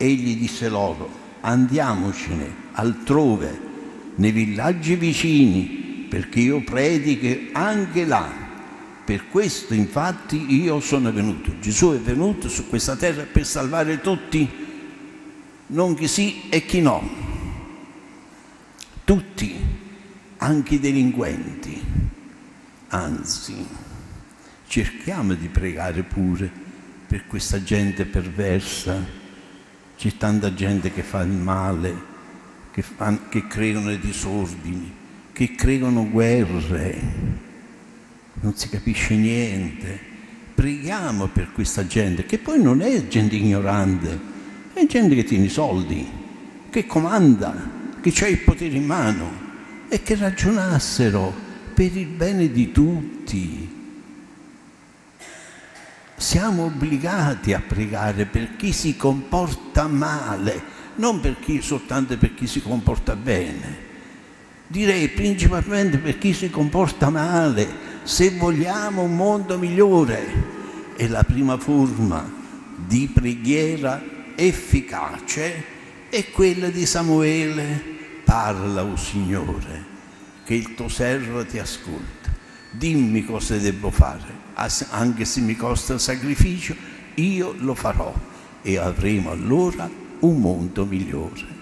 Egli disse loro: andiamocene altrove, nei villaggi vicini, perché io predichi anche là. Per questo infatti io sono venuto. Gesù è venuto su questa terra per salvare tutti, non chi sì e chi no. Tutti, anche i delinquenti. Anzi, cerchiamo di pregare pure per questa gente perversa. C'è tanta gente che fa il male, che creano i disordini, che creano guerre, non si capisce niente. Preghiamo per questa gente, che poi non è gente ignorante, è gente che tiene i soldi, che comanda, che ha il potere in mano, e che ragionassero per il bene di tutti. Siamo obbligati a pregare per chi si comporta male, non per chi, soltanto per chi si comporta bene. Direi principalmente per chi si comporta male, se vogliamo un mondo migliore. E la prima forma di preghiera efficace è quella di Samuele: parla, o Signore, che il tuo servo ti ascolta. Dimmi cosa devo fare, anche se mi costa il sacrificio, io lo farò e avremo allora un mondo migliore.